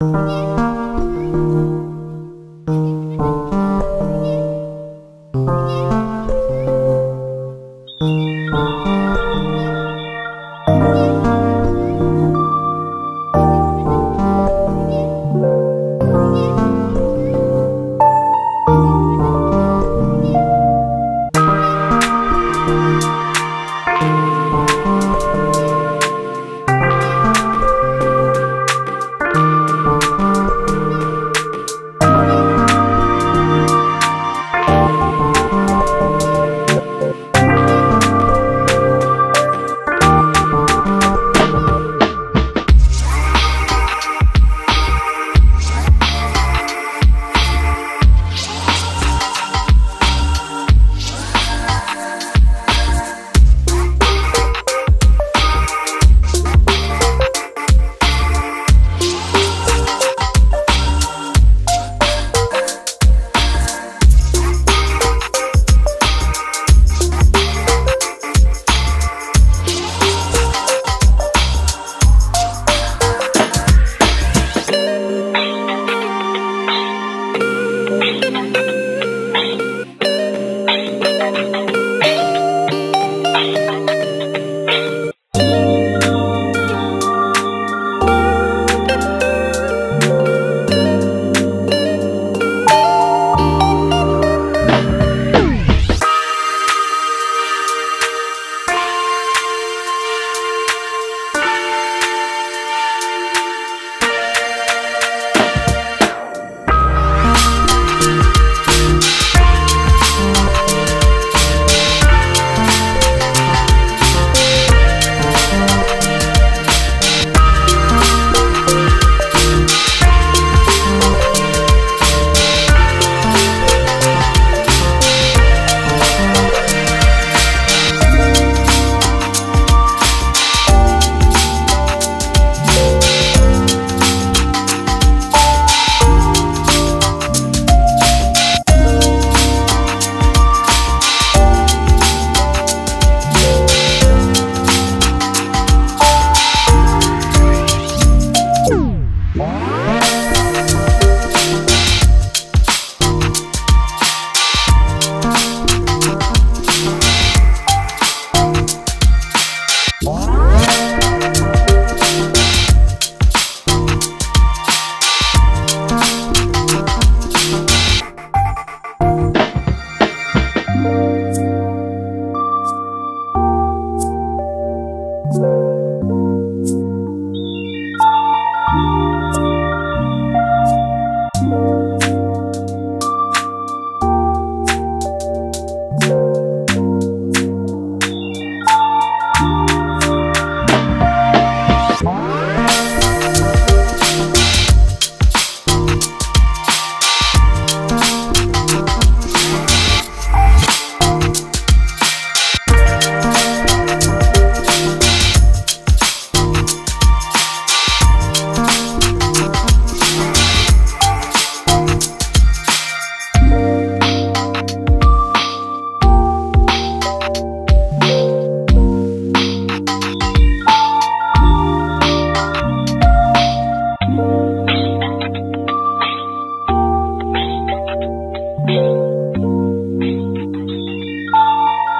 Wow.